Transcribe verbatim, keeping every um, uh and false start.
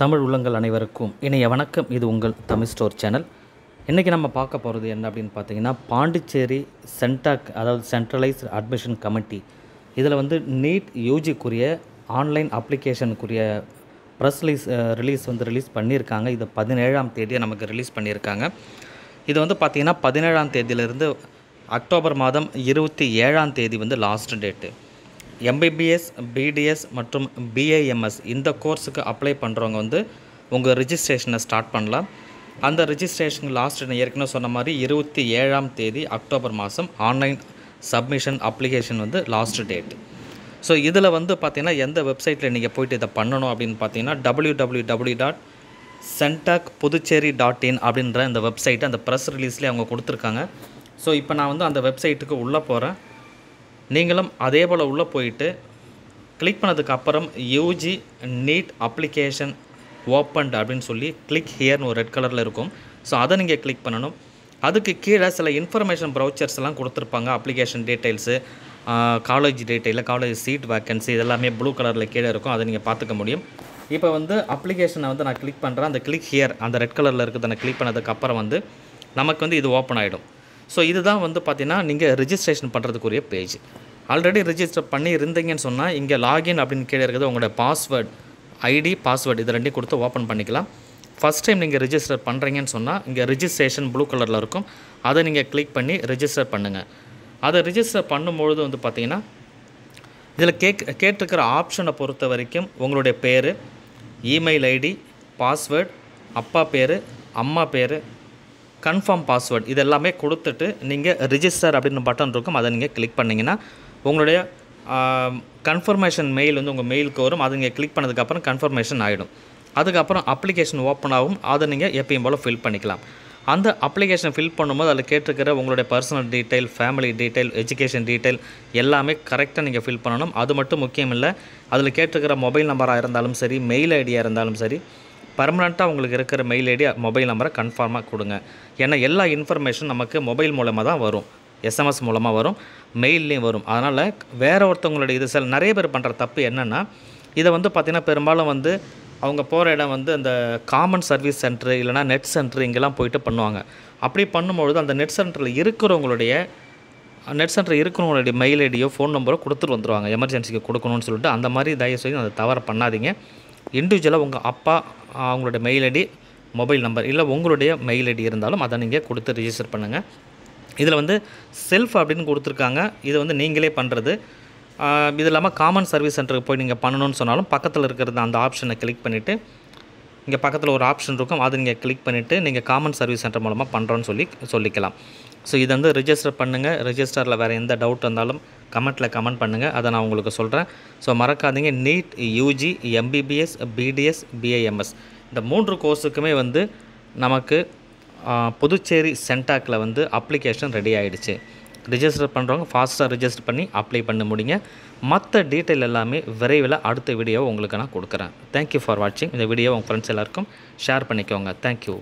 தமிழ் உள்ளங்கள் அனைவருக்கும் இணைய வணக்கம். இது உங்கள் தமிழ் ஸ்டோர் சேனல். இன்றைக்கி நம்ம பார்க்க போகிறது என்ன அப்படின்னு பார்த்தீங்கன்னா, பாண்டிச்சேரி சென்டாக், அதாவது சென்ட்ரலைஸ்டு அட்மிஷன் கமிட்டி, இதில் வந்து நீட் யூஜிக்குரிய ஆன்லைன் அப்ளிகேஷனுக்குரிய ப்ரெஸ் ரிலீஸ் ரிலீஸ் வந்து ரிலீஸ் பண்ணியிருக்காங்க. இது பதினேழாம் தேதியை நமக்கு ரிலீஸ் பண்ணியிருக்காங்க. இது வந்து பார்த்திங்கன்னா பதினேழாம் தேதியிலிருந்து அக்டோபர் மாதம் இருபத்தி ஏழாம் தேதி வந்து லாஸ்ட் டேட்டு. எம்பிபிஎஸ், பிடிஎஸ் மற்றும் பிஏஎம்எஸ் இந்த கோர்ஸுக்கு அப்ளை பண்ணுறவங்க வந்து உங்கள் ரிஜிஸ்ட்ரேஷனை ஸ்டார்ட் பண்ணலாம். அந்த ரிஜிஸ்ட்ரேஷன் லாஸ்ட் ஏற்கனவே சொன்ன மாதிரி இருபத்தி ஏழாம் தேதி அக்டோபர் மாதம் ஆன்லைன் சப்மிஷன் அப்ளிகேஷன் வந்து லாஸ்ட் டேட். ஸோ இதில் வந்து பார்த்திங்கன்னா எந்த வெப்சைட்டில் நீங்கள் போய்ட்டு இதை பண்ணணும் அப்படின்னு பார்த்தீங்கன்னா W W W dot Centac Puducherry dot in அப்படின்ற இந்த வெப்சைட்டு அந்த ப்ரெஸ் ரிலீஸ்லேயே அவங்க கொடுத்துருக்காங்க. ஸோ இப்போ நான் வந்து அந்த வெப்சைட்டுக்கு உள்ளே போகிறேன். நீங்களும் அதே போல் உள்ளே போயிட்டு கிளிக் பண்ணதுக்கப்புறம் யூஜி நீட் அப்ளிகேஷன் ஓப்பன்ட் அப்படின்னு சொல்லி கிளிக் ஹியர்னு ஒரு ரெட் கலரில் இருக்கும். ஸோ அதை நீங்கள் கிளிக் பண்ணணும். அதுக்கு கீழே சில இன்ஃபர்மேஷன் ப்ரௌச்சர்ஸ்லாம் கொடுத்துருப்பாங்க. அப்ளிகேஷன் டீட்டெயில்ஸு, காலேஜ் டீட்டெயிலில் காலேஜ் சீட் வேக்கன்சி, இதெல்லாமே ப்ளூ கலரில் கீழே இருக்கும். அதை நீங்கள் பார்த்துக்க முடியும். இப்போ வந்து அப்ளிகேஷனை வந்து நான் கிளிக் பண்ணுறேன். அந்த கிளிக் ஹியர் அந்த ரெட் கலரில் இருக்குது. நான் கிளிக் பண்ணதுக்கப்புறம் வந்து நமக்கு வந்து இது ஓப்பன் ஆகிடும். ஸோ இதுதான் வந்து பார்த்திங்கன்னா நீங்கள் ரிஜிஸ்ட்ரேஷன் பண்ணுறதுக்குரிய பேஜ். ஆல்ரெடி ரிஜிஸ்டர் பண்ணி இருந்தீங்கன்னு சொன்னால் இங்கே லாகின் அப்படின்னு கீழே இருக்குது. உங்களோட பாஸ்வேர்டு, ஐடி, பாஸ்வேர்டு இது ரெண்டையும் கொடுத்து ஓப்பன் பண்ணிக்கலாம். ஃபஸ்ட் டைம் நீங்கள் ரிஜிஸ்டர் பண்ணுறீங்கன்னு சொன்னால் இங்கே ரிஜிஸ்ட்ரேஷன் ப்ளூ கலரில் இருக்கும். அதை நீங்கள் கிளிக் பண்ணி ரிஜிஸ்டர் பண்ணுங்கள். அதை ரிஜிஸ்டர் பண்ணும்பொழுது வந்து பார்த்திங்கன்னா இதில் கேக் கேட்டிருக்கிற ஆப்ஷனை பொறுத்த வரைக்கும் உங்களுடைய பேர், இமெயில் ஐடி, பாஸ்வேர்டு, அப்பா பேர், அம்மா பேர், கன்ஃபார்ம் பாஸ்வேர்டு இது எல்லாமே கொடுத்துட்டு நீங்கள் ரிஜிஸ்டர் அப்படின்னு பட்டன் இருக்கும். அதை நீங்கள் கிளிக் பண்ணிங்கன்னா உங்களுடைய கன்ஃபர்மேஷன் மெயில் வந்து உங்கள் மெயிலுக்கு வரும். அதை நீங்கள் கிளிக் பண்ணதுக்கப்புறம் கன்ஃபர்மேஷன் ஆகிடும். அதுக்கப்புறம் அப்ளிகேஷன் ஓப்பன் ஆகும். அதை நீங்கள் எப்பயும் போல் ஃபில் பண்ணிக்கலாம். அந்த அப்ளிகேஷன் ஃபில் பண்ணும்போது அதில் கேட்டிருக்கிற உங்களுடைய personal detail, family detail, education detail எல்லாமே கரெக்டாக நீங்கள் ஃபில் பண்ணணும். அது மட்டும் முக்கியம் இல்லை, அதில் கேட்டிருக்கிற மொபைல் நம்பராக இருந்தாலும் சரி, மெயில் ஐடியாக இருந்தாலும் சரி, பர்மனெண்ட்டாக உங்களுக்கு இருக்கிற மெயில் ஐடி, மொபைல் நம்பரை கன்ஃபார்மாக கொடுங்க. ஏன்னா எல்லா இன்ஃபர்மேஷன் நமக்கு மொபைல் மூலமாக தான் வரும், எஸ்எம்எஸ் மூலமாக வரும், மெயில்லையும் வரும். அதனால் வேறு ஒருத்தவங்களுடைய இது சில நிறைய பேர் பண்ணுற தப்பு என்னென்னா, இதை வந்து பார்த்திங்கன்னா பெரும்பாலும் வந்து அவங்க போகிற இடம் வந்து அந்த காமன் சர்வீஸ் சென்ட்ரு இல்லைனா நெட் சென்ட்ரு இங்கெல்லாம் போயிட்டு பண்ணுவாங்க. அப்படி பண்ணும்பொழுது அந்த நெட் சென்டரில் இருக்கிறவங்களுடைய நெட் சென்டர் இருக்கிறவங்களுடைய மெயில் ஐடியோ ஃபோன் நம்பரோ கொடுத்துட்டு வந்துடுவாங்க, எமர்ஜென்சிக்கு கொடுக்கணும்னு சொல்லிட்டு. அந்த மாதிரி தயவு செய்து அதை தவறு பண்ணாதீங்க. இண்டிவிஜுவலாக உங்கள் அப்பா அவங்களுடைய மெயில் ஐடி, மொபைல் நம்பர் இல்லை உங்களுடைய மெயில் ஐடி இருந்தாலும் அதை நீங்கள் கொடுத்து ரிஜிஸ்டர் பண்ணுங்கள். இதில் வந்து செல்ஃப் அப்படின்னு கொடுத்துருக்காங்க. இது வந்து நீங்களே பண்ணுறது. இது இல்லாமல் காமன் சர்வீஸ் சென்டருக்கு போய் நீங்கள் பண்ணணும்னு சொன்னாலும் பக்கத்தில் இருக்கிறது அந்த ஆப்ஷனை கிளிக் பண்ணிவிட்டு, இங்கே பக்கத்தில் ஒரு ஆப்ஷன் இருக்கும், அதை நீங்கள் கிளிக் பண்ணிவிட்டு நீங்கள் காமன் சர்வீஸ் சென்டர் மூலமாக பண்ணுறோன்னு சொல்லி சொல்லிக்கலாம். ஸோ இதை வந்து ரிஜிஸ்டர் பண்ணுங்கள். ரிஜிஸ்டரில் வேறு எந்த டவுட் இருந்தாலும் கமெண்ட்டில் கமெண்ட் பண்ணுங்கள், அதை நான் உங்களுக்கு சொல்கிறேன். ஸோ மறக்காதீங்க, NEET, UG, MBBS, BDS, BIMS இந்த மூன்று கோர்ஸுக்குமே வந்து நமக்கு புதுச்சேரி சென்டாக்கில் வந்து அப்ளிகேஷன் ரெடி ஆகிடுச்சு. ரிஜிஸ்டர் பண்ணுறவங்க ஃபாஸ்ட்டாக ரிஜிஸ்டர் பண்ணி அப்ளை பண்ண முடியுங்க. மற்ற டீட்டெயில் எல்லாமே விரைவில் அடுத்த வீடியோவை உங்களுக்கு நான் கொடுக்குறேன். தேங்க்யூ ஃபார் வாட்சிங். இந்த வீடியோவை உங்கள் ஃப்ரெண்ட்ஸ் எல்லாருக்கும் ஷேர் பண்ணிக்கோங்க. தேங்க்யூ.